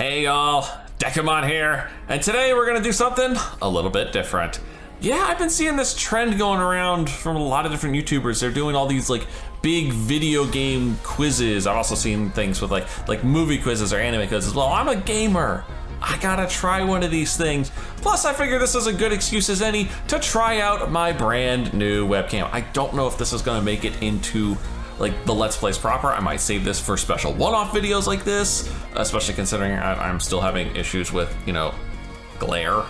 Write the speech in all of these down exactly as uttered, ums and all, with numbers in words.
Hey y'all, Decamon here, and today we're gonna do something a little bit different. Yeah, I've been seeing this trend going around from a lot of different YouTubers. They're doing all these like big video game quizzes. I've also seen things with like like movie quizzes or anime quizzes. Well, I'm a gamer. I gotta try one of these things. Plus, I figure this is a good excuse as any to try out my brand new webcam. I don't know if this is gonna make it into like the Let's Plays proper. I might save this for special one-off videos like this, especially considering I'm still having issues with, you know, glare.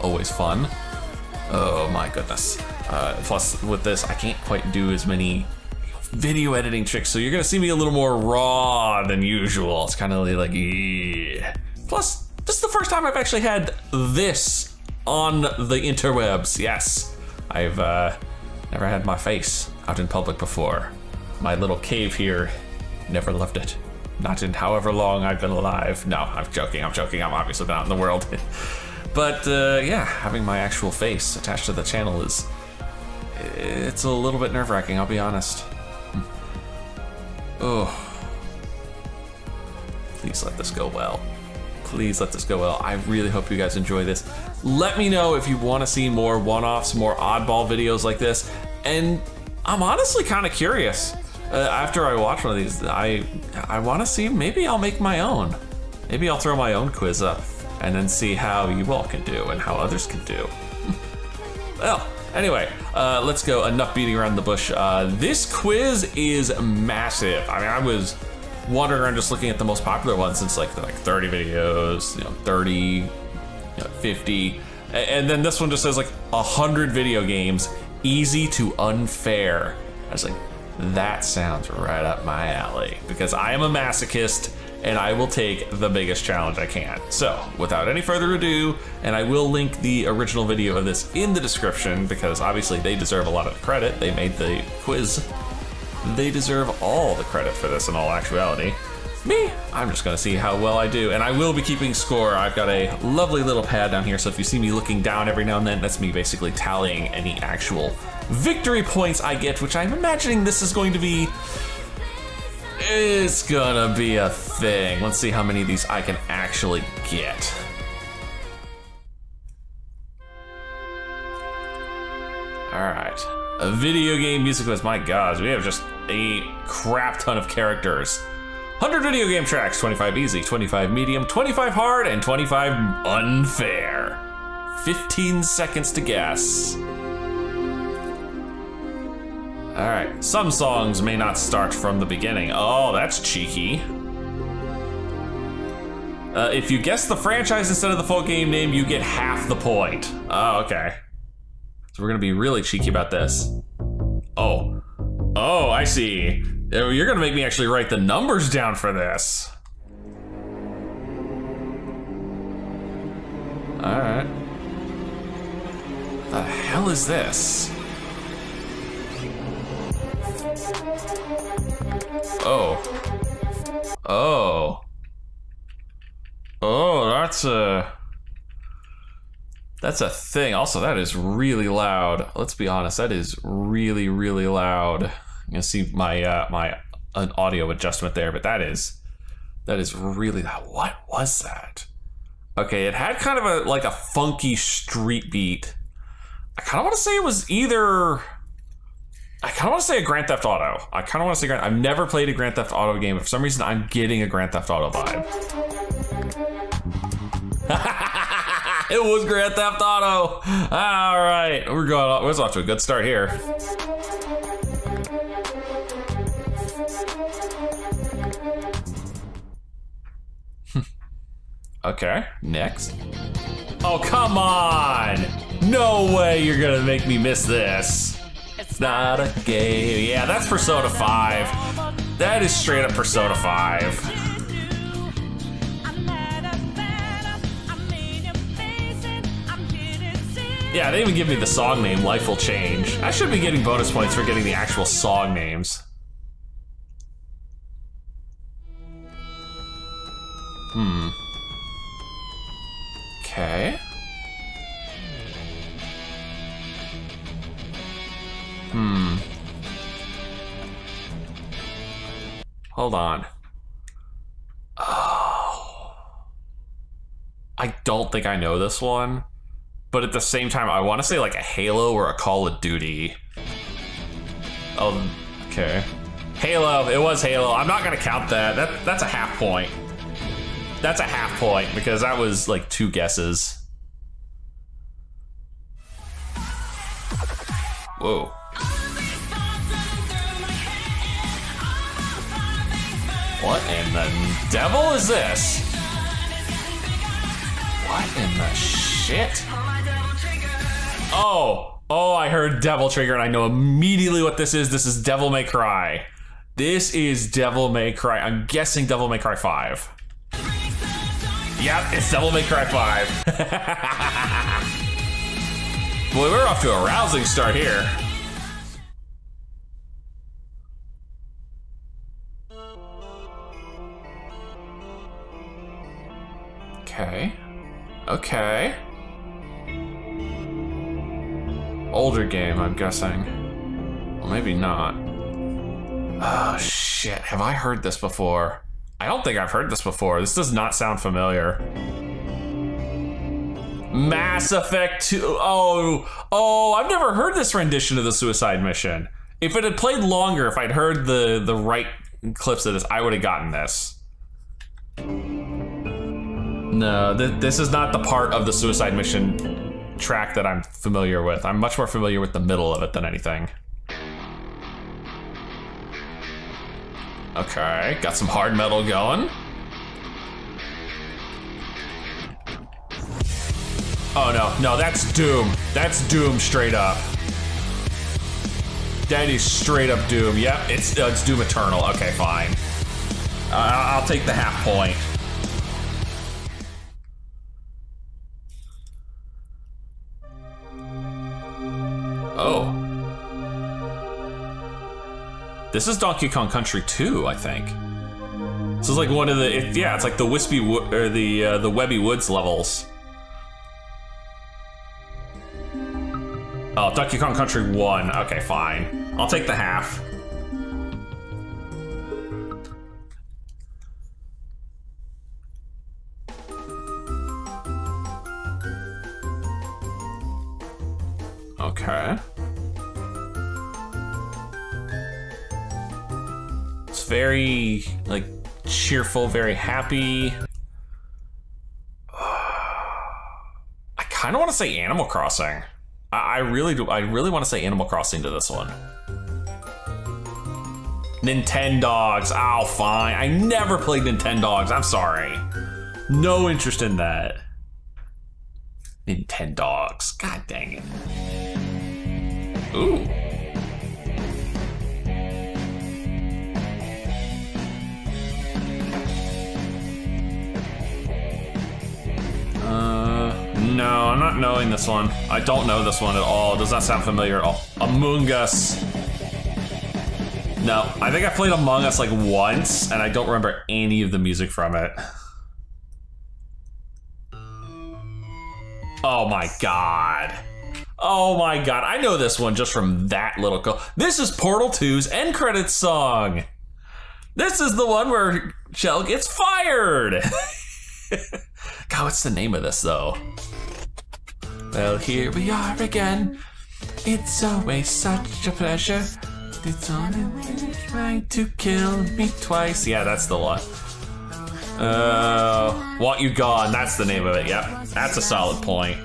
Always fun. Oh my goodness. Uh, plus with this, I can't quite do as many video editing tricks, so you're gonna see me a little more raw than usual. It's kind of like, yeah. Plus, this is the first time I've actually had this on the interwebs. Yes, I've uh, never had my face out in public before. My little cave here never left it. Not in however long I've been alive. No, I'm joking, I'm joking. I'm obviously been out in the world. But uh, yeah, having my actual face attached to the channel is, it's a little bit nerve-wracking, I'll be honest. Oh, please let this go well. Please let this go well. I really hope you guys enjoy this. Let me know if you wanna see more one-offs, more oddball videos like this. And I'm honestly kind of curious. Uh, after I watch one of these, I I want to see, maybe I'll make my own. Maybe I'll throw my own quiz up and then see how you all can do and how others can do. Well, anyway, uh, let's go. Enough beating around the bush. Uh, this quiz is massive. I mean, I was wandering around just looking at the most popular ones since like, like thirty videos, you know, thirty, you know, fifty. And then this one just says like one hundred video games. Easy to unfair. I was like, that sounds right up my alley because I am a masochist and I will take the biggest challenge I can. So without any further ado, and I will link the original video of this in the description because obviously they deserve a lot of the credit. They made the quiz. They deserve all the credit for this in all actuality. Me, I'm just gonna see how well I do, and I will be keeping score. I've got a lovely little pad down here, so if you see me looking down every now and then, that's me basically tallying any actual victory points I get, which I'm imagining this is going to be, it's gonna be a thing. Let's see how many of these I can actually get. All right, a video game music quiz. My gosh, we have just a crap ton of characters. one hundred video game tracks, twenty-five easy, twenty-five medium, twenty-five hard, and twenty-five unfair. fifteen seconds to guess. All right, some songs may not start from the beginning. Oh, that's cheeky. Uh, if you guess the franchise instead of the full game name, you get half the point. Oh, okay. So we're gonna be really cheeky about this. Oh, oh, I see. You're gonna make me actually write the numbers down for this. All right. The hell is this? Oh. Oh. Oh, that's a... That's a thing. Also, that is really loud. Let's be honest, that is really, really loud. You can see my uh, my an audio adjustment there, but that is that is really loud. What was that? Okay, it had kind of a like a funky street beat. I kind of want to say it was either. I kind of want to say a Grand Theft Auto. I kind of want to say Grand. I've never played a Grand Theft Auto game, but for some reason I'm getting a Grand Theft Auto vibe. It was Grand Theft Auto. All right, we're going. We're off to a good start here. Okay, next. Oh, come on! No way you're gonna make me miss this. It's not a game. Yeah, that's Persona five. That is straight up Persona five. Yeah, they even give me the song name, Life Will Change. I should be getting bonus points for getting the actual song names. Hmm. Okay. Hmm. Hold on. Oh. I don't think I know this one, but at the same time, I want to say like a Halo or a Call of Duty. Oh, okay. Halo, it was Halo. I'm not gonna count that. That that's a half point. That's a half point because that was like two guesses. Whoa. What in the devil is this? What in the shit? Oh, oh, I heard Devil Trigger and I know immediately what this is. This is Devil May Cry. This is Devil May Cry. I'm guessing Devil May Cry five. Yep, it's Devil May Cry five. Boy, we're off to a rousing start here. Okay. Okay. Older game, I'm guessing. Well, maybe not. Oh, shit. Have I heard this before? I don't think I've heard this before. This does not sound familiar. Mass Effect two. Oh, oh, I've never heard this rendition of the Suicide Mission. If it had played longer, if I'd heard the, the right clips of this, I would have gotten this. No, th this is not the part of the Suicide Mission track that I'm familiar with. I'm much more familiar with the middle of it than anything. Okay, got some hard metal going. Oh no, no, that's Doom. That's Doom straight up. That is straight up Doom. Yep, it's, uh, it's Doom Eternal. Okay, fine. Uh, I'll take the half point. Oh. This is Donkey Kong Country two, I think. This is like one of the, it, yeah, it's like the wispy, wo or the, uh, the webby woods levels. Oh, Donkey Kong Country one. Okay, fine. I'll take the half. Okay. It's very, like, cheerful, very happy. I kind of want to say Animal Crossing. I really do. I really want to say Animal Crossing to this one. Nintendogs. Oh, fine. I never played Nintendogs. I'm sorry. No interest in that. Nintendogs. God dang it. Ooh. No, I'm not knowing this one. I don't know this one at all. It does not sound familiar at all. Among Us. No, I think I played Among Us like once, and I don't remember any of the music from it. Oh my god. Oh my god. I know this one just from that little co- This is Portal two's end credits song. This is the one where Shell gets fired. God, what's the name of this though? Well, here we are again. It's always such a pleasure. It's on and trying to kill me twice. Yeah, that's the one. Uh, Want You Gone, that's the name of it, yep. That's a solid point.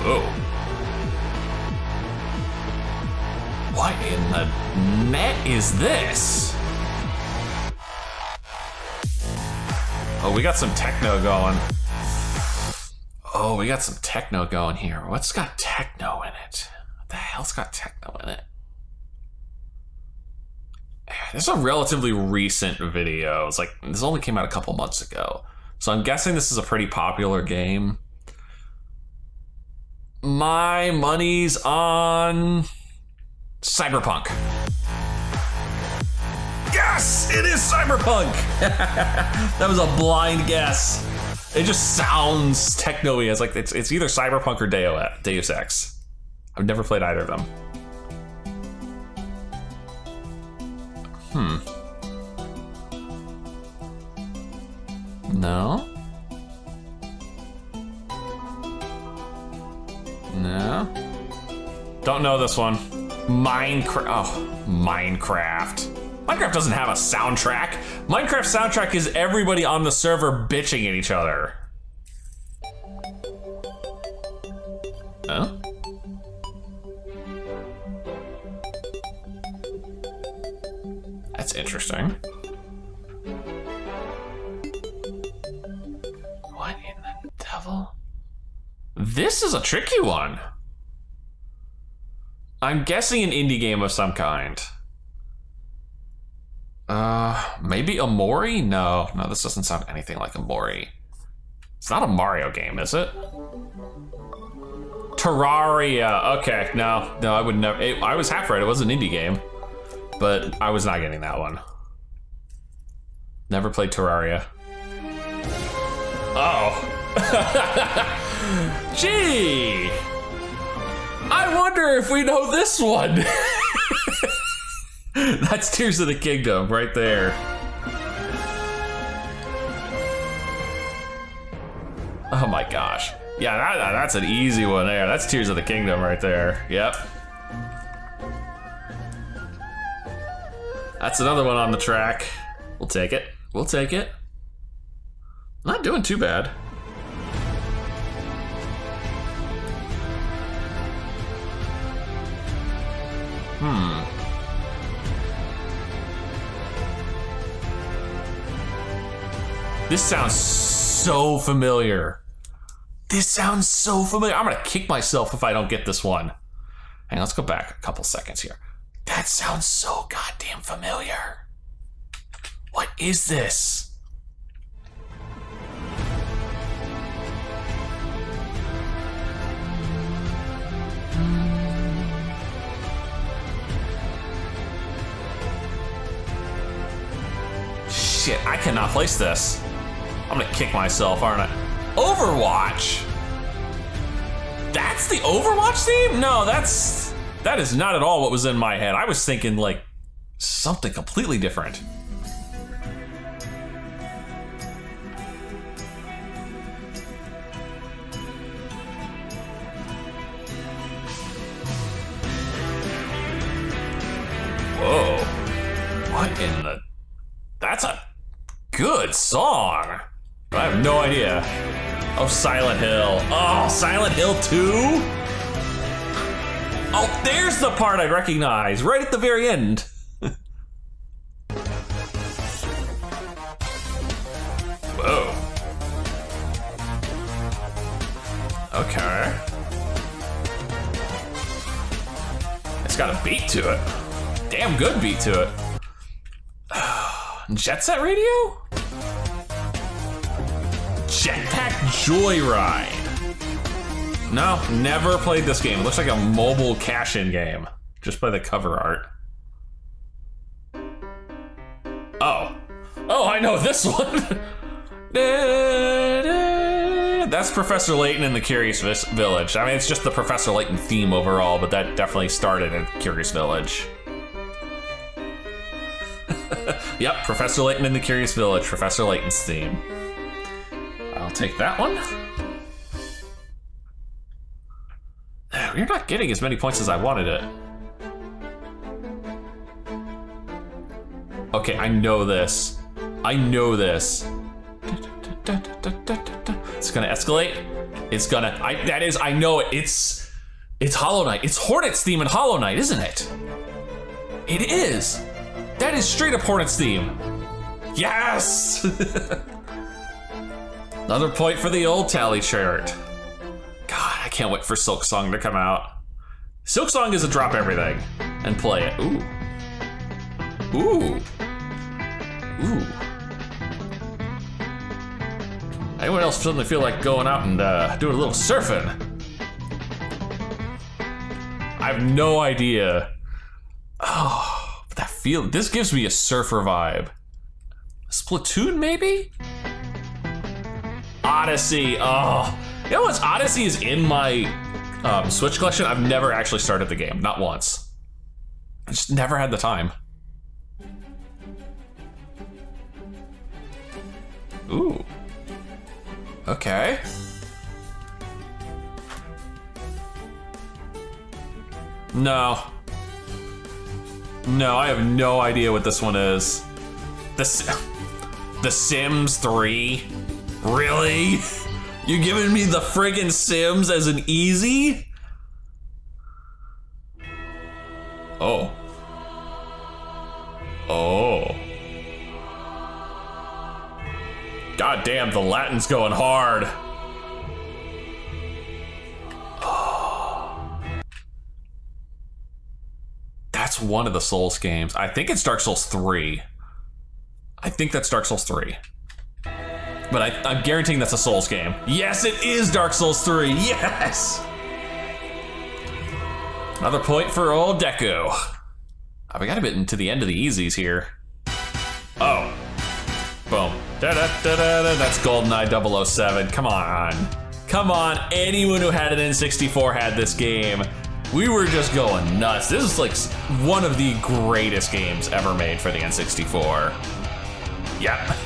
Whoa. What in the net is this? Oh, we got some techno going. Oh, we got some techno going here. What's got techno in it? What the hell's got techno in it? This is a relatively recent video. It's like, this only came out a couple months ago. So I'm guessing this is a pretty popular game. My money's on... Cyberpunk. Yes, it is Cyberpunk. That was a blind guess. It just sounds techno-y. It's like it's it's either Cyberpunk or Deus Ex. I've never played either of them. Hmm. No? No? Don't know this one. Minecraft. Oh, Minecraft. Minecraft doesn't have a soundtrack. Minecraft's soundtrack is everybody on the server bitching at each other. Huh? That's interesting. What in the devil? This is a tricky one. I'm guessing an indie game of some kind. Uh, maybe Amori? No, no, this doesn't sound anything like Amori. It's not a Mario game, is it? Terraria. Okay, no, no, I would never. It, I was half right. It was an indie game, but I was not getting that one. Never played Terraria. Uh-oh. Gee. I wonder if we know this one. That's Tears of the Kingdom right there. Oh my gosh. Yeah, that, that's an easy one there. That's Tears of the Kingdom right there. Yep. That's another one on the track. We'll take it. We'll take it. Not doing too bad. Hmm. This sounds so familiar. This sounds so familiar. I'm gonna kick myself if I don't get this one. Hang on, let's go back a couple seconds here. That sounds so goddamn familiar. What is this? Shit, I cannot place this. I'm gonna kick myself, aren't I? Overwatch? That's the Overwatch theme? No, that's, that is not at all what was in my head. I was thinking like something completely different. Whoa, what in the, that's a good song. I have no idea. Oh, Silent Hill. Oh, Silent Hill two? Oh, there's the part I recognize, right at the very end. Whoa. Okay. It's got a beat to it. Damn good beat to it. Jet Set Radio? Jetpack Joyride. No, never played this game. It looks like a mobile cash-in game. Just by the cover art. Oh. Oh, I know this one. That's Professor Layton in the Curious Village. I mean, it's just the Professor Layton theme overall, but that definitely started in Curious Village. Yep, Professor Layton in the Curious Village, Professor Layton's theme. I'll take that one. You're not getting as many points as I wanted it. Okay, I know this. I know this. It's gonna escalate. It's gonna, I, that is, I know it. It's, it's Hollow Knight. It's Hornet's theme in Hollow Knight, isn't it? It is. That is straight up Hornet's theme. Yes! Another point for the old tally chart. God, I can't wait for Silk Song to come out. Silk Song is a drop everything and play it. Ooh. Ooh. Ooh. Anyone else suddenly feel like going out and uh, doing a little surfing? I have no idea. Oh, but that feel, this gives me a surfer vibe. Splatoon maybe? Odyssey, oh. You know what's Odyssey is in my um, Switch collection? I've never actually started the game, not once. I just never had the time. Ooh. Okay. No. No, I have no idea what this one is. The, the Sims three? Really? You giving me the friggin' Sims as an easy? Oh. Oh. God damn, the Latin's going hard. That's one of the Souls games. I think it's Dark Souls three. I think that's Dark Souls three. But I, I'm guaranteeing that's a Souls game. Yes, it is Dark Souls three, yes! Another point for old Deku. Oh, we got a bit into the end of the easies here. Oh. Boom. Da -da -da -da -da. That's GoldenEye double oh seven, come on. Come on, anyone who had an N sixty-four had this game. We were just going nuts. This is like one of the greatest games ever made for the N sixty-four. Yep.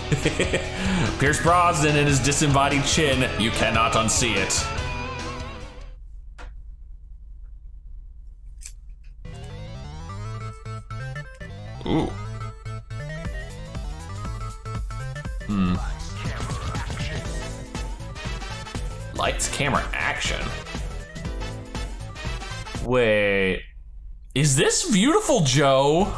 Pierce Brosnan and his disembodied chin. You cannot unsee it. Ooh. Hmm. Lights, camera, action. Wait. Is this Beautiful Joe?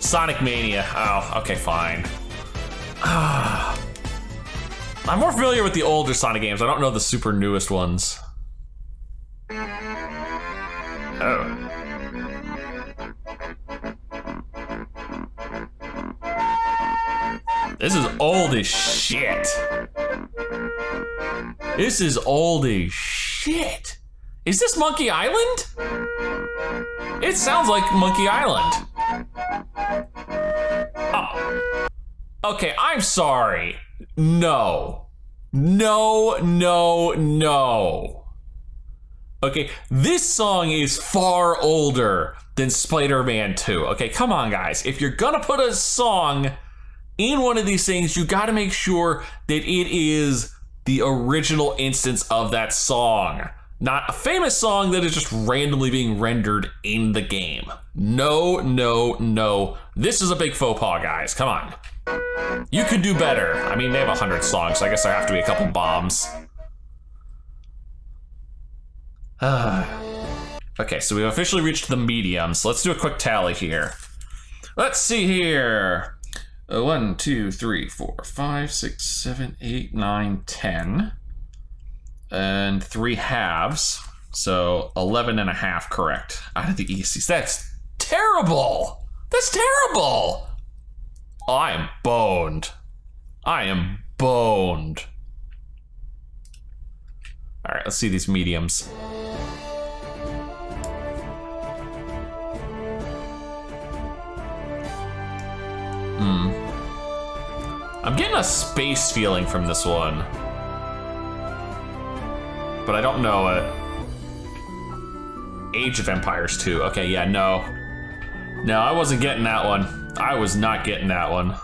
Sonic Mania. Oh, okay, fine. Ah. I'm more familiar with the older Sonic games. I don't know the super newest ones. Oh. This is old as shit. This is old as shit. Is this Monkey Island? It sounds like Monkey Island. Oh. Okay, I'm sorry. No. No, no, no. Okay, this song is far older than Spider-Man two. Okay, come on, guys. If you're gonna put a song in one of these things, you gotta make sure that it is the original instance of that song. Not a famous song that is just randomly being rendered in the game. No, no, no. This is a big faux pas, guys, come on. You could do better. I mean, they have a hundred songs, so I guess there have to be a couple bombs. Okay, so we've officially reached the medium, so let's do a quick tally here. Let's see here. One, two, three, four, five, six, seven, eight, nine, ten. And three halves, so eleven and a half correct out of the E Cs. That's terrible. That's terrible. I am boned. I am boned. All right, let's see these mediums. Hmm. I'm getting a space feeling from this one, but I don't know it. Age of Empires two, okay, yeah, no. No, I wasn't getting that one. I was not getting that one.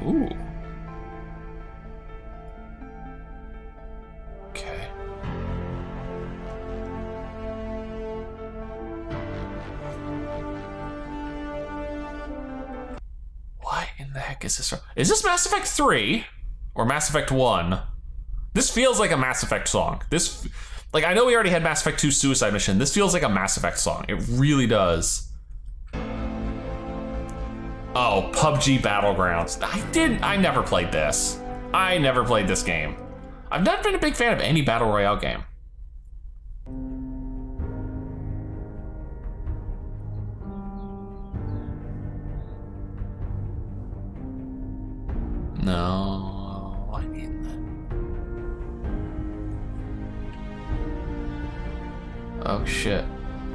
Ooh. Okay. What in the heck is this? Is this Mass Effect three or Mass Effect one? This feels like a Mass Effect song. This, like, I know we already had Mass Effect two Suicide Mission. This feels like a Mass Effect song. It really does. Oh, P U B G Battlegrounds. I didn't, I never played this. I never played this game. I've not been a big fan of any Battle Royale game. No, I mean that. Oh shit.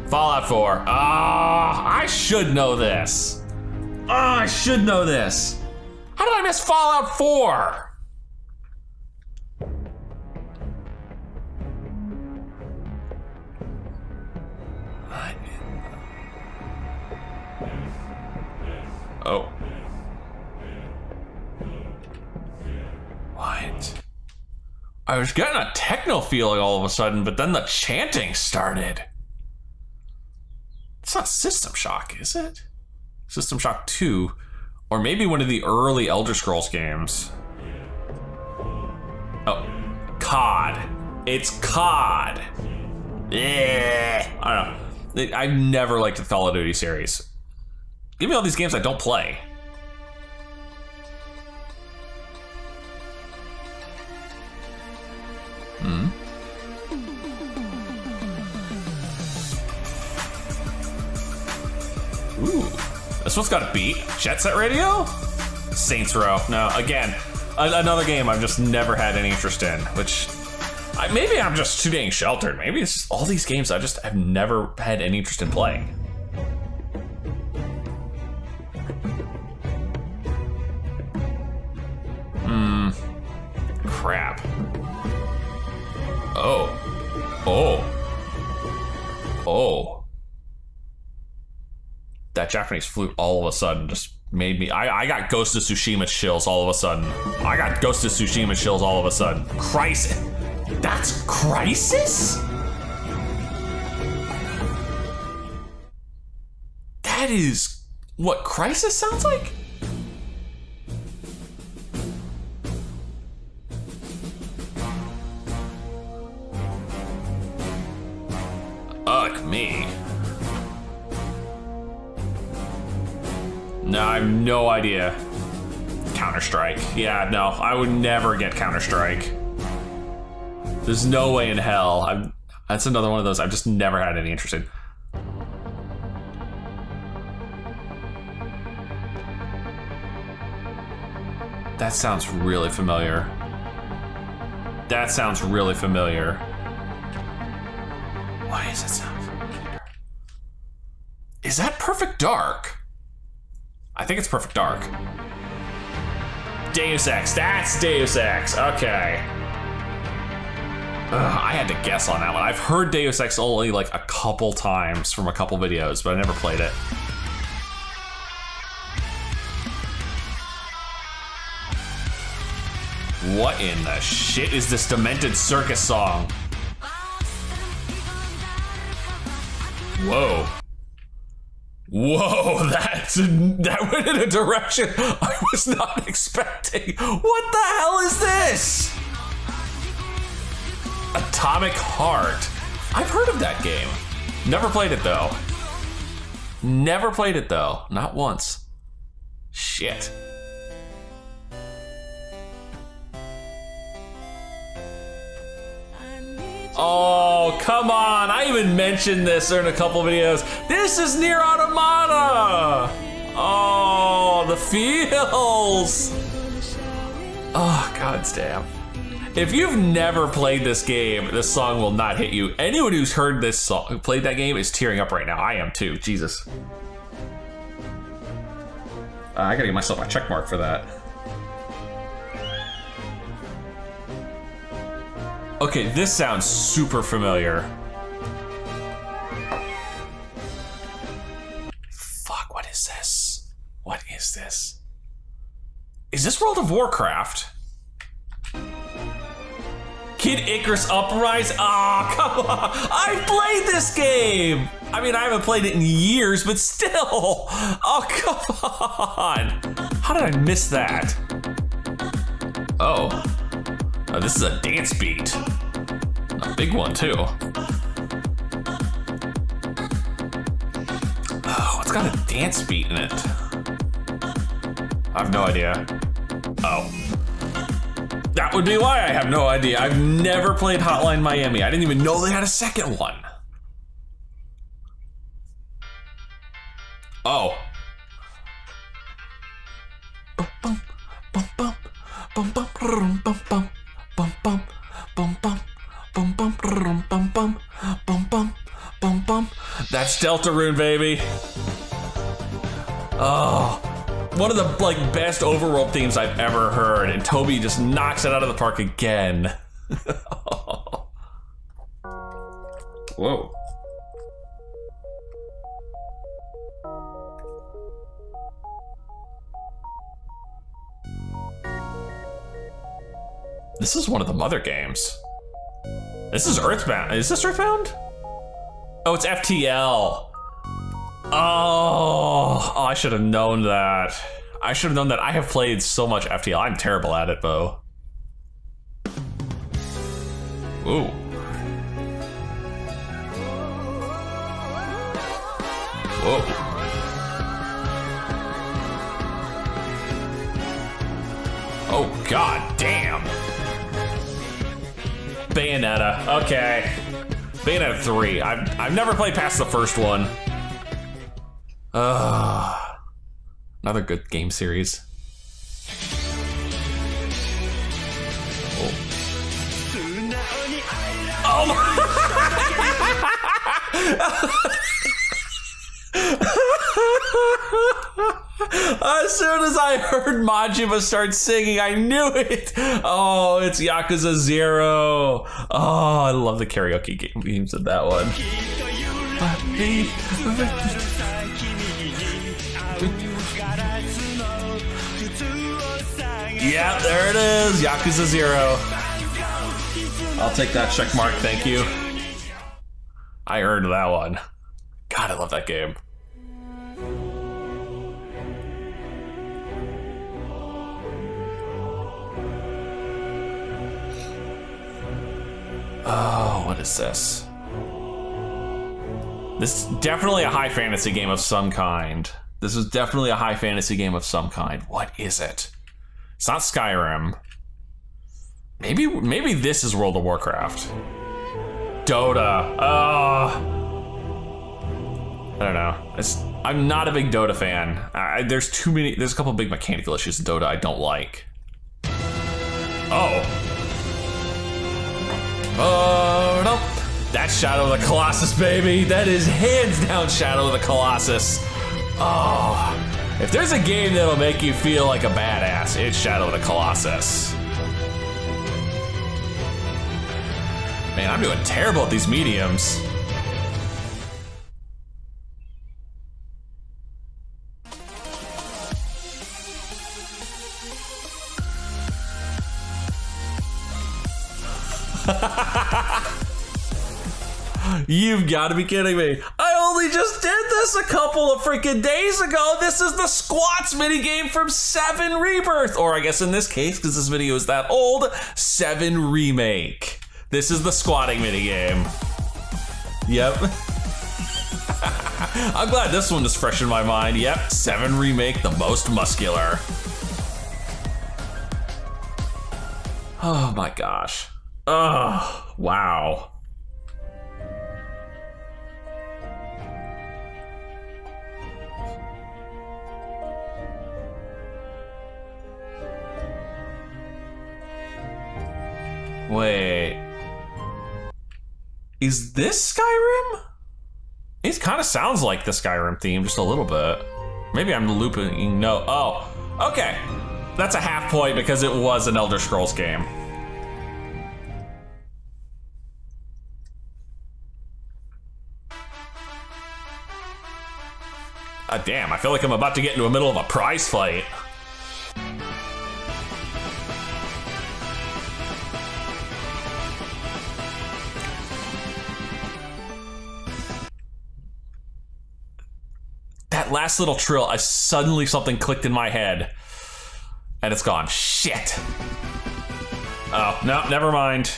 Fallout four. Ah, oh, I should know this. Oh, I should know this. How did I miss Fallout four? I mean that. I was getting a techno feeling all of a sudden, but then the chanting started. It's not System Shock, is it? System Shock two, or maybe one of the early Elder Scrolls games. Oh, C O D. It's C O D. Yeah, I don't know. I've never liked the Call of Duty series. Give me all these games I don't play. Hmm. Ooh, this one's got a beat. Jet Set Radio? Saints Row. No, again, another game I've just never had any interest in, which I, maybe I'm just too dang sheltered. Maybe it's just all these games I just have never had any interest in playing. Hmm. Crap. Oh. Oh. Oh. That Japanese flute all of a sudden just made me... I, I got Ghost of Tsushima chills all of a sudden. I got Ghost of Tsushima chills all of a sudden. Crysis. That's Crysis? That is what Crysis sounds like? Fuck me. No, I have no idea. Counter-Strike. Yeah, no, I would never get Counter-Strike. There's no way in hell. I'm, that's another one of those I've just never had any interest in. That sounds really familiar. That sounds really familiar. Why does it sound familiar? Is that Perfect Dark? I think it's Perfect Dark. Deus Ex. That's Deus Ex. Okay. Ugh, I had to guess on that one. I've heard Deus Ex only like a couple times from a couple videos, but I never played it. What in the shit is this demented circus song? Whoa. Whoa, that's, that went in a direction I was not expecting. What the hell is this? Atomic Heart. I've heard of that game. Never played it though. Never played it though, not once. Shit. Oh, come on. I even mentioned this in a couple videos. This is Nier Automata. Oh, the feels. Oh, God's damn. If you've never played this game, this song will not hit you. Anyone who's heard this song, who played that game, is tearing up right now. I am too. Jesus. Uh, I gotta give myself a check mark for that. Okay, this sounds super familiar. Fuck, what is this? What is this? Is this World of Warcraft? Kid Icarus Uprising? Aw, come on! I've played this game! I mean, I haven't played it in years, but still! Oh, come on! How did I miss that? Oh. Oh, this is a dance beat. A big one, too. Oh, it's got a dance beat in it. I have no idea. Oh. That would be why I have no idea. I've never played Hotline Miami. I didn't even know they had a second one. Oh. Bum, bum, bum, bum, bum, bum, bum, bum, bum. Bum bum bum bum bum bum bum bum bum bum bum bum. That's Deltarune, baby. Oh, one of the like best overworld themes I've ever heard, and Toby just knocks it out of the park again. Whoa. This is one of the mother games. This is Earthbound. Is this Earthbound? Oh, it's F T L. Oh, oh I should have known that. I should have known that. I have played so much F T L. I'm terrible at it, though. Ooh. Whoa. Oh, god damn. Bayonetta, okay. Bayonetta three, I've, I've never played past the first one. Ugh. Another good game series. Oh. Oh my. As soon as I heard Majima start singing, I knew it. Oh, it's Yakuza Zero. Oh, I love the karaoke game themes of that one. Yeah, there it is, Yakuza Zero. I'll take that check mark, thank you. I earned that one. God, I love that game. Oh, what is this? This is definitely a high fantasy game of some kind. This is definitely a high fantasy game of some kind. What is it? It's not Skyrim. Maybe, maybe this is World of Warcraft. Dota. Uh, I don't know. It's, I'm not a big Dota fan. I, there's too many. There's a couple big mechanical issues in Dota I don't like. Oh. Oh, no. That's Shadow of the Colossus, baby. That is hands down Shadow of the Colossus. Oh, if there's a game that'll make you feel like a badass, it's Shadow of the Colossus. Man, I'm doing terrible at these mediums. You've got to be kidding me. I only just did this a couple of freaking days ago. This is the squats minigame from seven Rebirth, or I guess in this case, because this video is that old, seven Remake. This is the squatting minigame. Yep. I'm glad this one is fresh in my mind. Yep, seven Remake, the most muscular. Oh my gosh. Oh, wow. Wait, is this Skyrim? It kind of sounds like the Skyrim theme just a little bit. Maybe I'm looping, no, oh, okay. That's a half point because it was an Elder Scrolls game. Ah, damn, I feel like I'm about to get into the middle of a prize fight. Last little trill, I suddenly something clicked in my head and it's gone. Shit. Oh, no, never mind.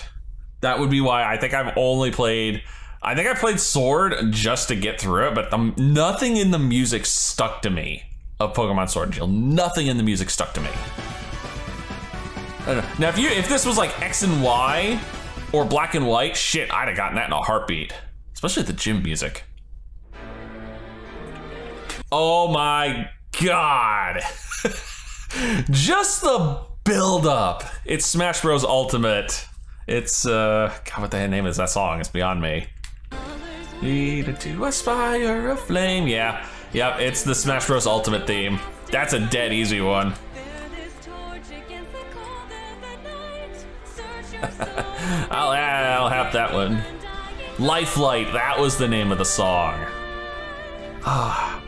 That would be why I think I've only played, I think I played Sword just to get through it, but the, nothing in the music stuck to me of Pokemon Sword and Shield. Nothing in the music stuck to me. I don't know. Now, if you, if this was like X and Y or Black and White, shit, I'd have gotten that in a heartbeat, especially the gym music. Oh my god. Just the build up. It's Smash Bros Ultimate. It's uh god, what the name is that song? It's beyond me. Needed to aspire a flame. Yeah. Yep, it's the Smash Bros Ultimate theme. That's a dead easy one. I'll I'll have that one. Lifelight, that was the name of the song. Ah.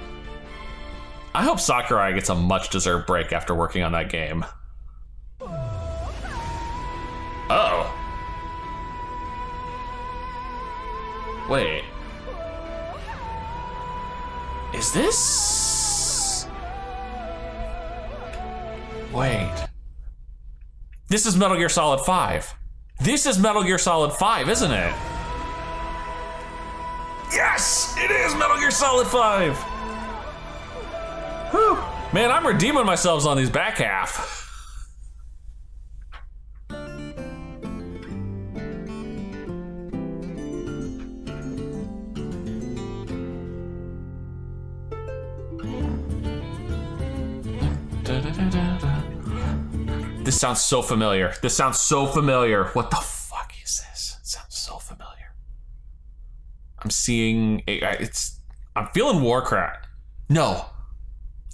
I hope Sakurai gets a much-deserved break after working on that game. Wait. Is this? Wait. This is Metal Gear Solid five. This is Metal Gear Solid five, isn't it? Yes, it is Metal Gear Solid five. Whew. Man, I'm redeeming myself on these back half. This sounds so familiar. This sounds so familiar. What the fuck is this? It sounds so familiar. I'm seeing, a, it's, I'm feeling Warcraft. No,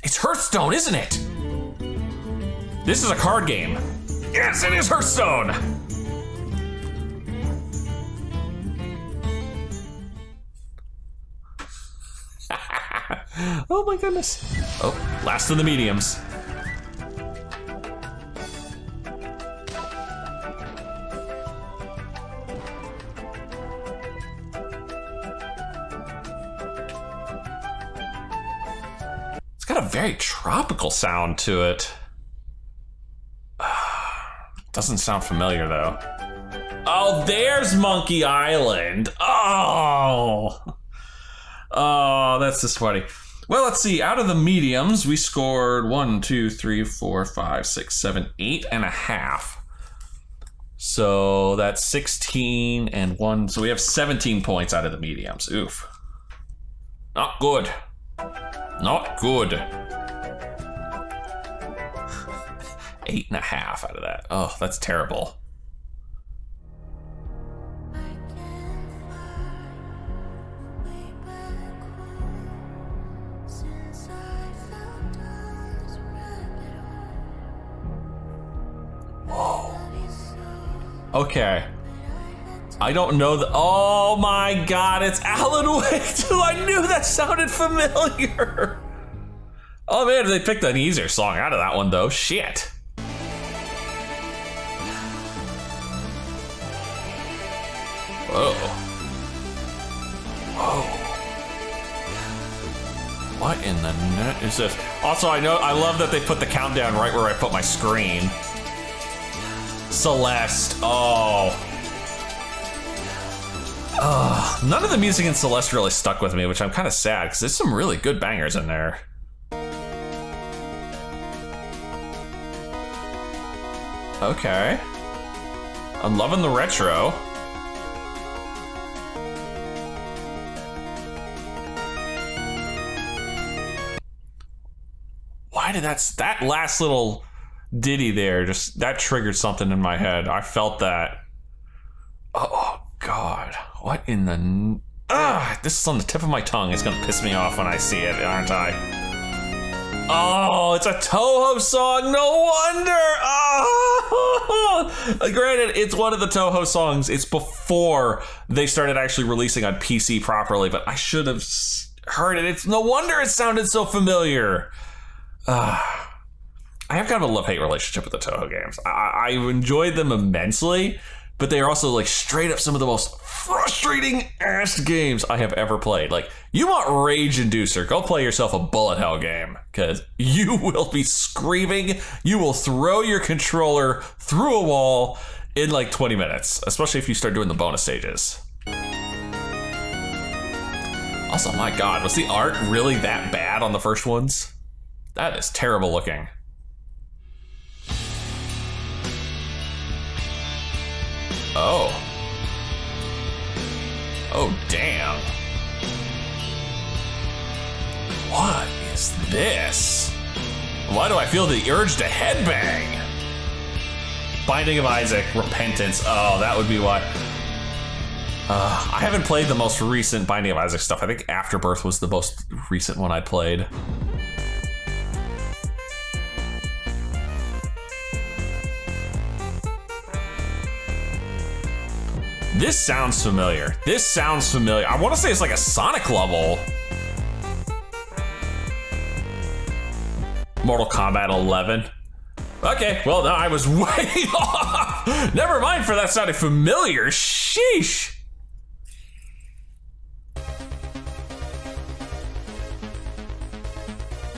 it's Hearthstone, isn't it? This is a card game. Yes, it is Hearthstone. Oh my goodness. Oh, last of the mediums. Got a very tropical sound to it. Doesn't sound familiar though. Oh, there's Monkey Island. Oh, oh, that's just funny. Well, let's see. Out of the mediums, we scored one, two, three, four, five, six, seven, eight and a half. So that's sixteen and one. So we have seventeen points out of the mediums. Oof. Not good. Not good. Eight and a half out of that. Oh, that's terrible. Whoa. Okay. I don't know the, oh my God, it's Alan Wake two. I knew that sounded familiar. Oh man, they picked an easier song out of that one though, shit. Whoa. Whoa. What in the net is this? Also, I know, I love that they put the countdown right where I put my screen. Celeste, oh. Uh, none of the music in Celeste really stuck with me, which I'm kind of sad because there's some really good bangers in there. Okay. I'm loving the retro. Why did that, that last little ditty there, just that triggered something in my head. I felt that. Oh, God. What in the... Ah, this is on the tip of my tongue. It's gonna piss me off when I see it, aren't I? Oh, it's a Toho song. No wonder. Oh. Granted, it's one of the Toho songs. It's before they started actually releasing on P C properly, but I should have heard it. It's no wonder it sounded so familiar. Ah. I have kind of a love-hate relationship with the Toho games. I I've enjoyed them immensely, but they are also like straight up some of the most frustrating ass games I have ever played. Like, you want Rage Inducer, go play yourself a bullet hell game, because you will be screaming, you will throw your controller through a wall in like twenty minutes, especially if you start doing the bonus stages. Also, my God, was the art really that bad on the first ones? That is terrible looking. Oh. Oh, damn. What is this? Why do I feel the urge to headbang? Binding of Isaac, Repentance. Oh, that would be why. Uh, I haven't played the most recent Binding of Isaac stuff. I think Afterbirth was the most recent one I played. This sounds familiar. This sounds familiar. I want to say it's like a Sonic level. Mortal Kombat eleven. Okay, well, no, I was way off. Never mind for that sounded familiar. Sheesh.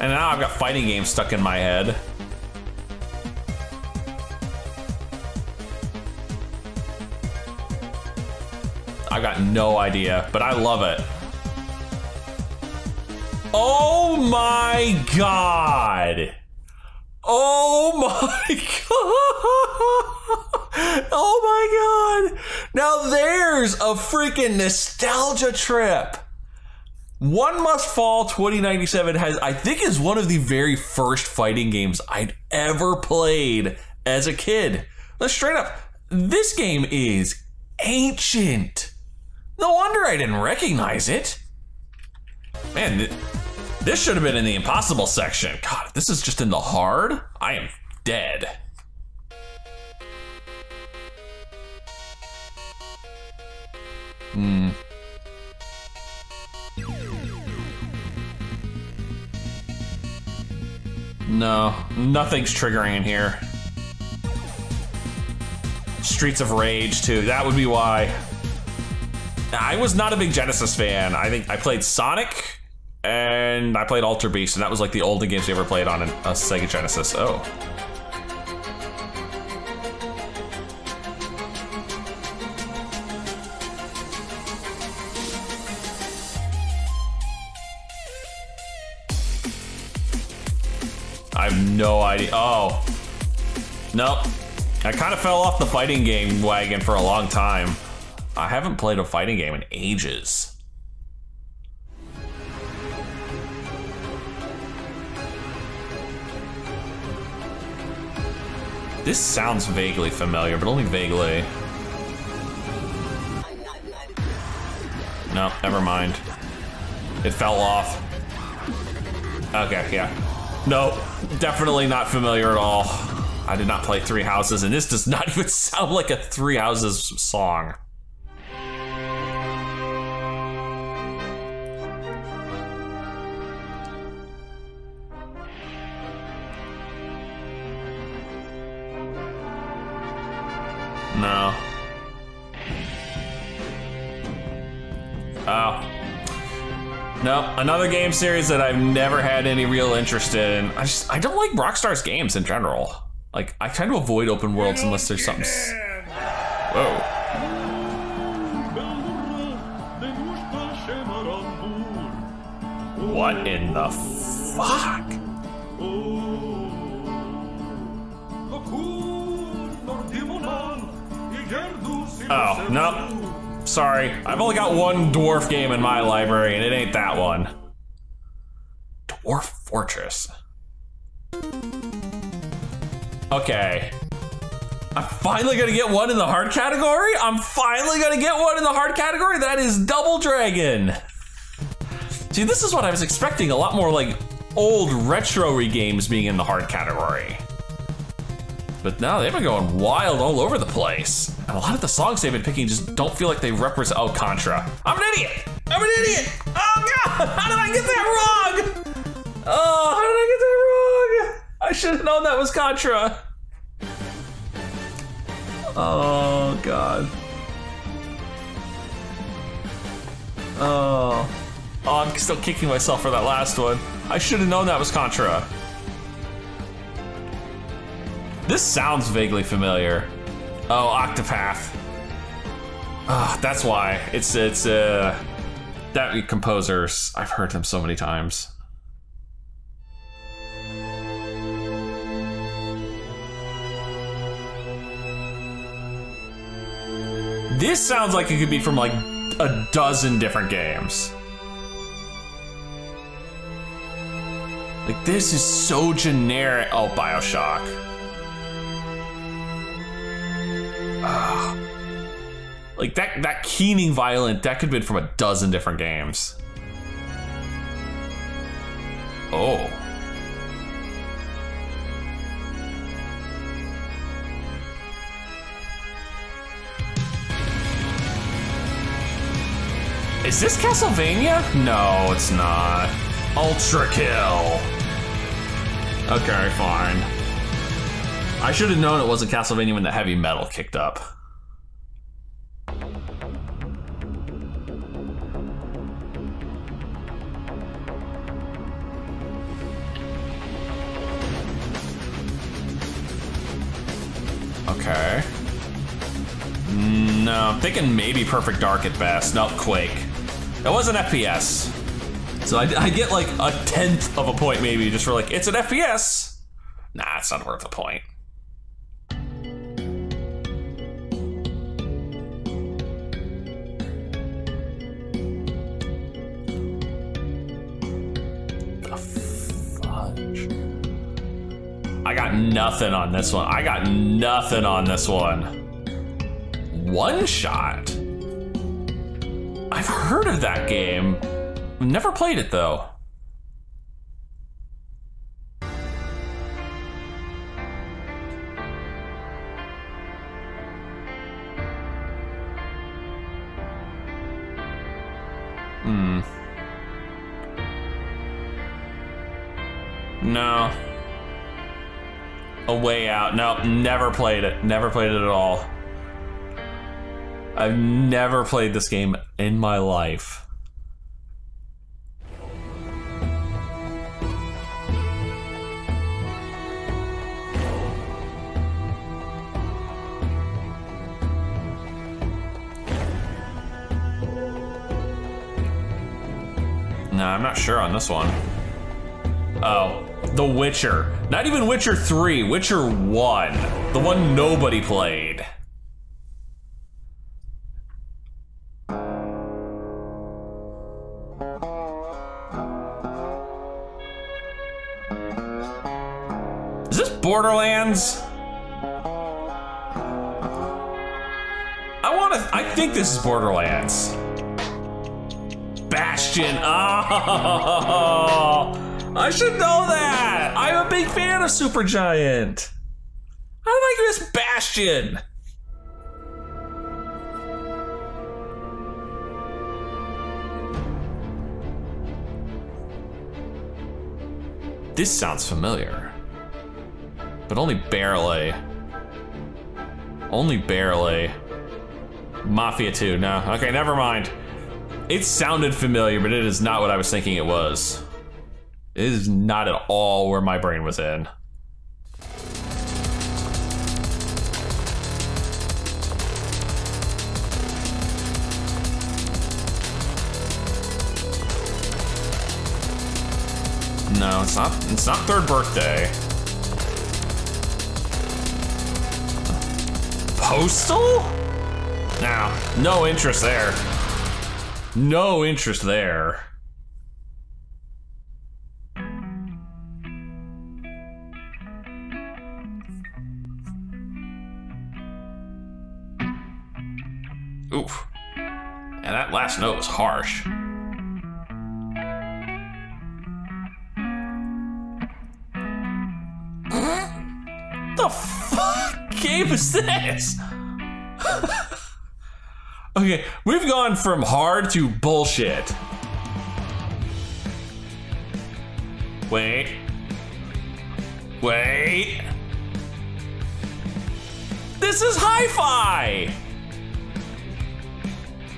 And now I've got fighting games stuck in my head. I got no idea, but I love it. Oh my God. Oh my God. Oh my God. Now there's a freaking nostalgia trip. One Must Fall twenty ninety-seven has, I think, is one of the very first fighting games I'd ever played as a kid. Let's straight up. This game is ancient. No wonder I didn't recognize it. Man, th this should have been in the impossible section. God, if this is just in the hard, I am dead. Hmm. No, nothing's triggering in here. Streets of Rage too, that would be why. I was not a big Genesis fan. I think I played Sonic and I played Alter Beast, and that was like the oldest games we ever played on a Sega Genesis. Oh. I have no idea. Oh. Nope. I kind of fell off the fighting game wagon for a long time. I haven't played a fighting game in ages. This sounds vaguely familiar, but only vaguely. No, never mind. It fell off. Okay, yeah. Nope, definitely not familiar at all. I did not play Three Houses, and this does not even sound like a Three Houses song. No. Oh. No, another game series that I've never had any real interest in. I just, I don't like Rockstar's games in general. Like, I try to avoid open worlds unless there's something. Whoa. What in the fuck? Oh, no. Sorry. I've only got one dwarf game in my library, and it ain't that one. Dwarf Fortress. Okay. I'm finally gonna get one in the hard category? I'm finally gonna get one in the hard category? That is Double Dragon. See, this is what I was expecting. A lot more like old retro-y games being in the hard category. But no, they've been going wild all over the place. And a lot of the songs they've been picking just don't feel like they represent, oh, Contra. I'm an idiot, I'm an idiot. Oh God, how did I get that wrong? Oh, how did I get that wrong? I should have known that was Contra. Oh God. Oh. Oh, I'm still kicking myself for that last one. I should have known that was Contra. This sounds vaguely familiar. Oh, Octopath. Ah, oh, that's why. It's, it's, uh, that composer's, I've heard him so many times. This sounds like it could be from like a dozen different games. Like, this is so generic. Oh, BioShock. Ugh. Like that, that keening violent, that could have been from a dozen different games. Oh. Is this Castlevania? No, it's not. Ultra Kill. Okay, fine. I should have known it wasn't Castlevania when the heavy metal kicked up. Okay. No, I'm thinking maybe Perfect Dark at best. Not Quake. It was an F P S. So I, I get like a tenth of a point maybe just for like, it's an F P S. Nah, it's not worth a point. I got nothing on this one. I got nothing on this one. One Shot? I've heard of that game. I've never played it though. Hmm. No. A Way Out. Nope, never played it. Never played it at all. I've never played this game in my life. No, I'm not sure on this one. Oh. The Witcher. Not even Witcher three, Witcher one. The one nobody played. Is this Borderlands? I wanna, I think this is Borderlands. Bastion, oh! I should know that! I'm a big fan of Supergiant! I like this Bastion! This sounds familiar. But only barely. Only barely. Mafia two, no. Okay, never mind. It sounded familiar, but it is not what I was thinking it was. It is not at all where my brain was in. No, it's not, it's not Third Birthday. Postal? No, no interest there. No interest there. Oof. And that last note was harsh. The fuck game is this? Okay, we've gone from hard to bullshit. Wait. Wait. This is hi-fi!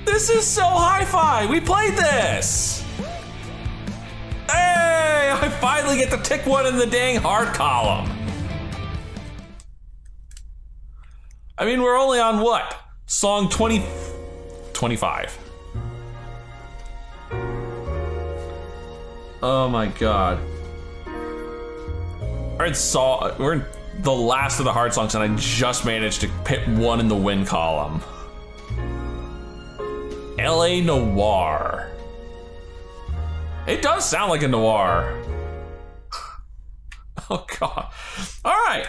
This is so hi-fi! We played this! Hey! I finally get to tick one in the dang hard column! I mean, we're only on what? Song twenty... twenty-five. Oh my god. I saw... We're in the last of the hard songs and I just managed to pit one in the win column. L A Noir. It does sound like a noir. Oh god. All right.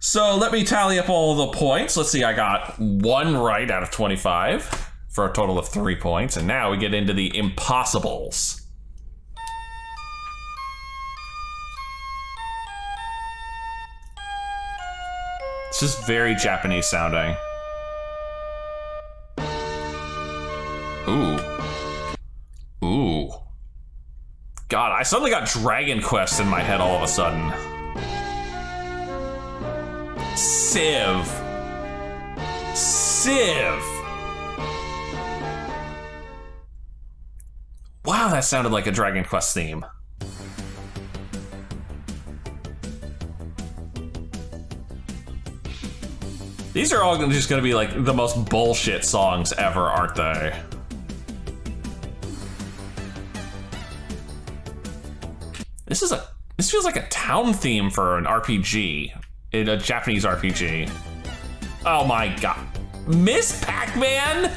So let me tally up all the points. Let's see, I got one right out of twenty-five for a total of three points. And now we get into the impossibles. It's just very Japanese sounding. Ooh. Ooh. God, I suddenly got Dragon Quest in my head all of a sudden. Civ. Civ. Wow, that sounded like a Dragon Quest theme. These are all just gonna be like the most bullshit songs ever, aren't they? This is a, this feels like a town theme for an R P G, in a Japanese R P G. Oh my God. Miss Pac-Man?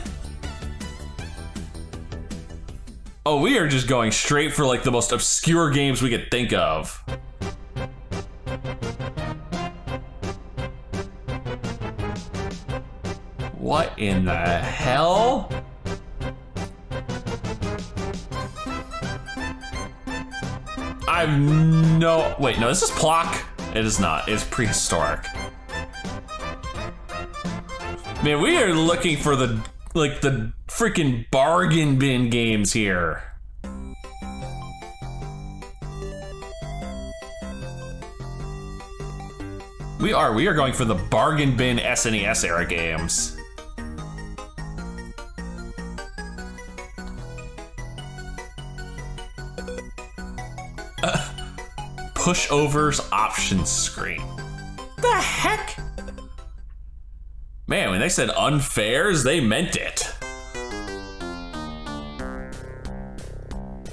Oh, we are just going straight for like the most obscure games we could think of. What in the hell? I've no, wait, no, this is Plock. It is not, it's prehistoric. Man, we are looking for the, like, the freaking bargain bin games here. We are, we are going for the bargain bin S N E S era games. Uh, pushovers options screen. The heck? Man, when they said unfairs, they meant it.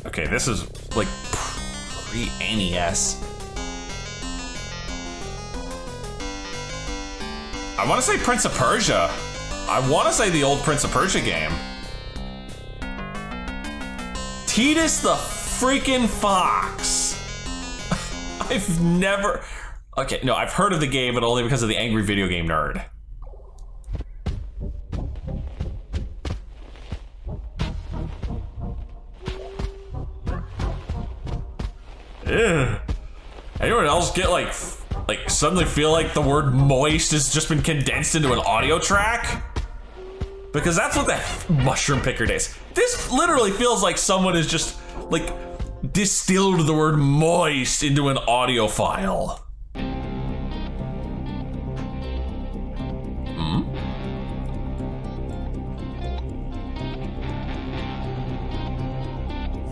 Okay, this is like pre-N E S. I wanna say Prince of Persia. I wanna say the old Prince of Persia game. Tidus the freaking Fox. I've never, okay, no, I've heard of the game, but only because of the Angry Video Game Nerd. Ugh. Anyone else get like, like suddenly feel like the word moist has just been condensed into an audio track? Because that's what that mushroom picker does. This literally feels like someone has just like distilled the word moist into an audio file. Hmm?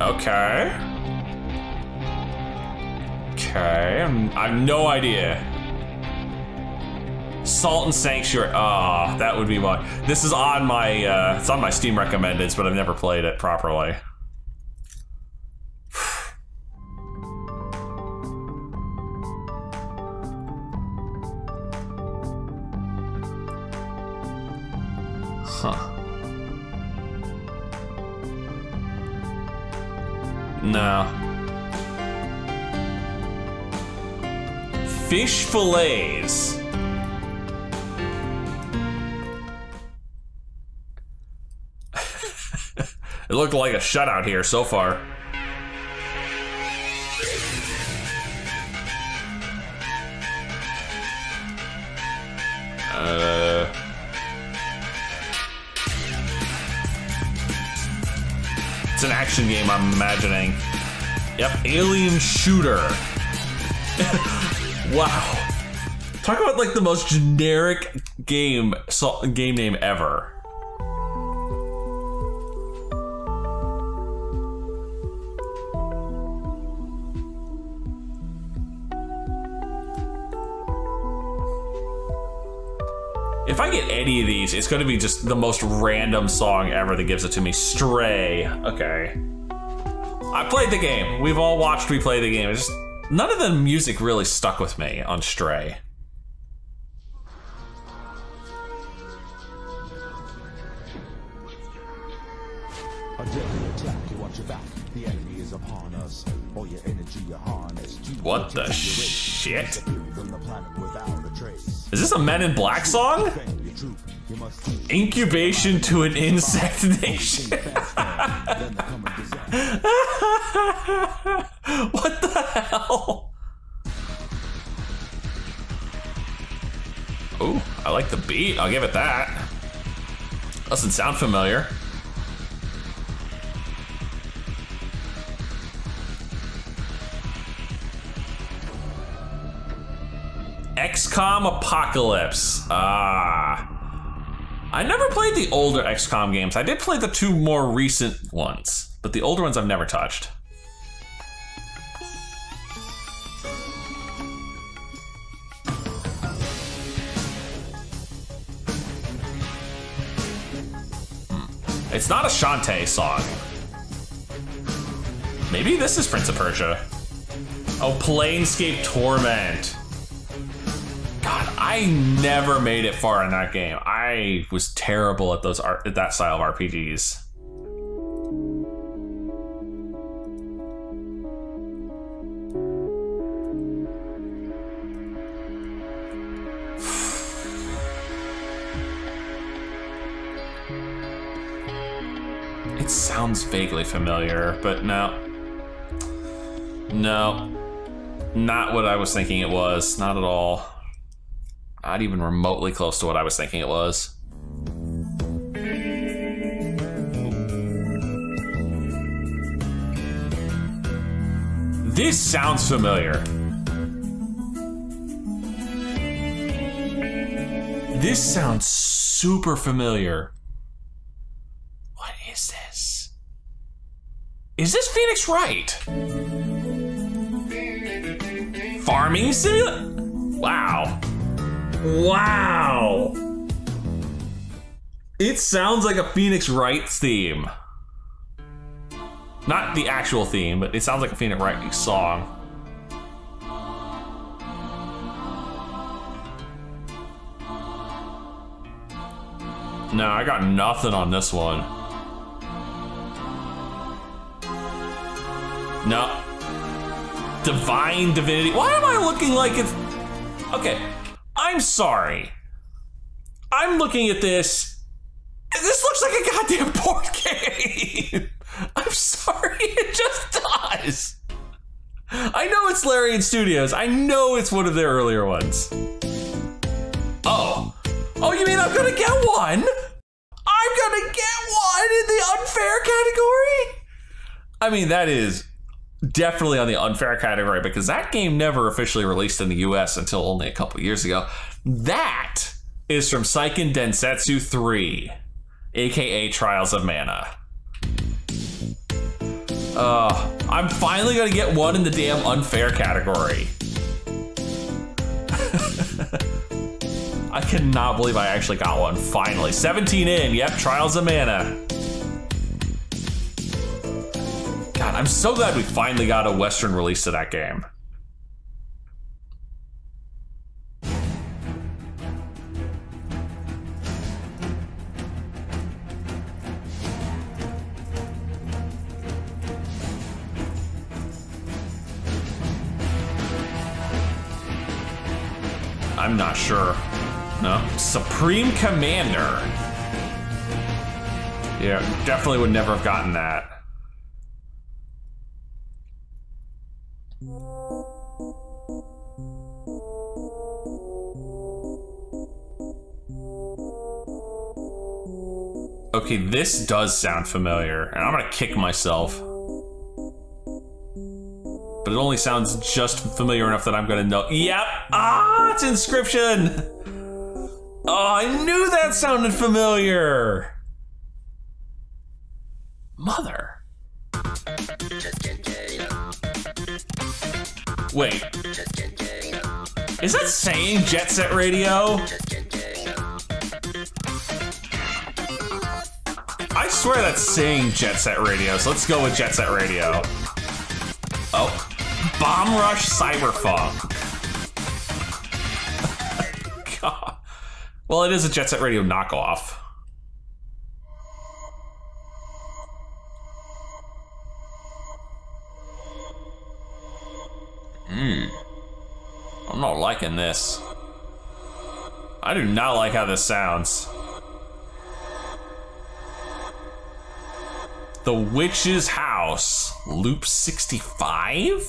Okay. Okay, I'm, I have no idea. Salt and Sanctuary. Ah, oh, that would be my. This is on my. Uh, it's on my Steam recommendeds, but I've never played it properly. Huh. No. Fish fillets. It looked like a shutout here so far. Uh. It's an action game, I'm imagining. Yep, alien shooter. Wow. Talk about like the most generic game so, game name ever. If I get any of these, it's gonna be just the most random song ever that gives it to me. Stray. Okay. I played the game. We've all watched me play the game. It's just none of the music really stuck with me on Stray. A deadly attack, you watch your back. The enemy is upon us. All your energy you harness. What the shit? Is this a Men in Black song? Incubation to an insect nation. What the hell? Oh, I like the beat. I'll give it that. Doesn't sound familiar. X COM Apocalypse. Ah. I never played the older X COM games. I did play the two more recent ones, but the older ones I've never touched. It's not a Shantae song. Maybe this is Prince of Persia. Oh, Planescape Torment. God, I never made it far in that game. I was terrible at those art, at that style of R P Gs. It sounds vaguely familiar, but no. No. Not what I was thinking it was. Not at all. Not even remotely close to what I was thinking it was. This sounds familiar. This sounds super familiar. What is this? Is this Phoenix Wright? Farming simulator? Wow. Wow. It sounds like a Phoenix Wright theme. Not the actual theme, but it sounds like a Phoenix Wright song. No, I got nothing on this one. No. Divine Divinity. Why am I looking like it's... Okay, I'm sorry. I'm looking at this. This looks like a goddamn board game. I'm sorry, it just does. I know it's Larian Studios. I know it's one of their earlier ones. Oh. Oh, you mean I'm gonna get one? I'm gonna get one in the unfair category? I mean, that is... definitely on the unfair category, because that game never officially released in the U S until only a couple years ago. That is from Seiken Densetsu three, aka Trials of Mana. Uh, I'm finally gonna get one in the damn unfair category. I cannot believe I actually got one, finally. seventeen in, yep, Trials of Mana. God, I'm so glad we finally got a Western release to that game. I'm not sure. No. Supreme Commander. Yeah, definitely would never have gotten that. Okay, this does sound familiar, and I'm gonna kick myself. But it only sounds just familiar enough that I'm gonna know. Yep! Ah, it's Inscription! Oh, I knew that sounded familiar! Mother. Wait. Is that saying Jet Set Radio? I swear that's saying Jet Set Radio, so let's go with Jet Set Radio. Oh. Bomb Rush Cyberpunk. God. Well, it is a Jet Set Radio knockoff. Hmm. I'm not liking this. I do not like how this sounds. The Witch's House, Loop sixty-five?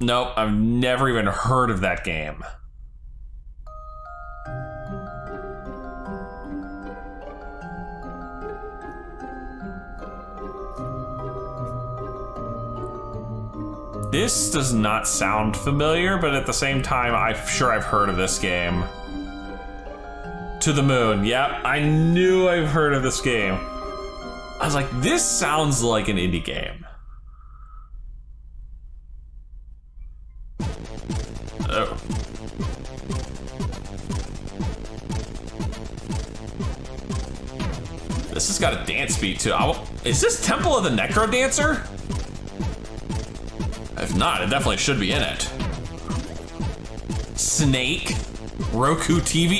Nope, I've never even heard of that game. This does not sound familiar, but at the same time, I'm sure I've heard of this game. To the Moon, yep, I knew I've heard of this game. I was like, this sounds like an indie game. Oh. This has got a dance beat too. I'll, is this Temple of the Necro Dancer? If not, it definitely should be in it. Snake, Roku T V.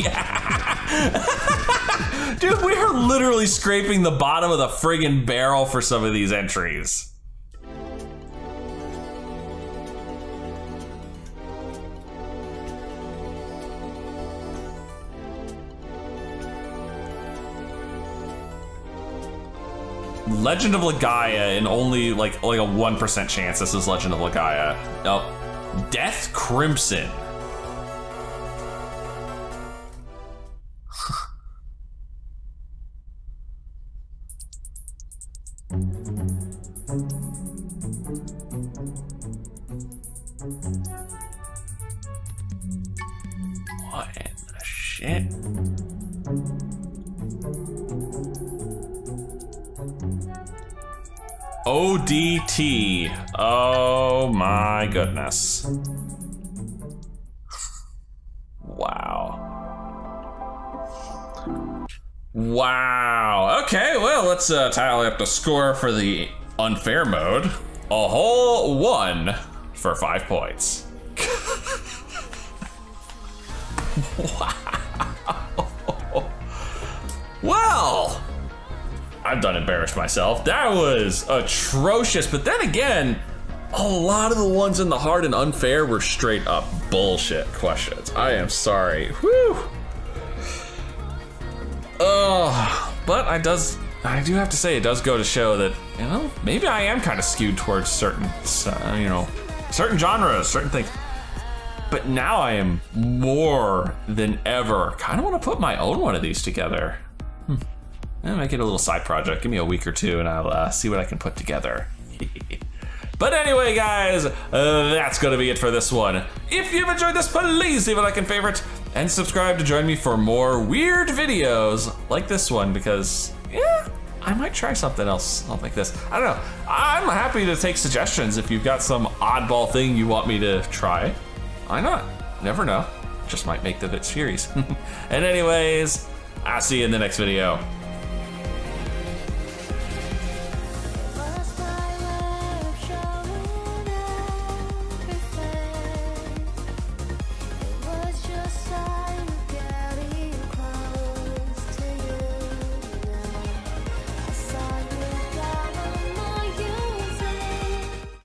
Dude, we are literally scraping the bottom of the friggin' barrel for some of these entries. Legend of Legaia, and only like like a one percent chance this is Legend of Legaia. Oh, Death Crimson. What in the shit? O D T. Oh my goodness. Wow. Wow. Okay, well, let's uh, tally up the score for the unfair mode. A whole one for five points. Wow. Well, I've done embarrassed myself. That was atrocious. But then again, a lot of the ones in the hard and unfair were straight up bullshit questions. I am sorry. Whew. Oh, but I does I do have to say it does go to show that, you know, maybe I am kind of skewed towards certain uh, you know, certain genres, certain things. But now I am more than ever kind of want to put my own one of these together. Hmm. I might get a little side project. Give me a week or two and I'll uh, see what I can put together. But anyway, guys, uh, that's gonna be it for this one. If you've enjoyed this, please leave a like and favorite and subscribe to join me for more weird videos like this one, because yeah, I might try something else like this. I don't know. I'm happy to take suggestions if you've got some oddball thing you want me to try. Why not? Never know. Just might make the series. And anyways, I'll see you in the next video.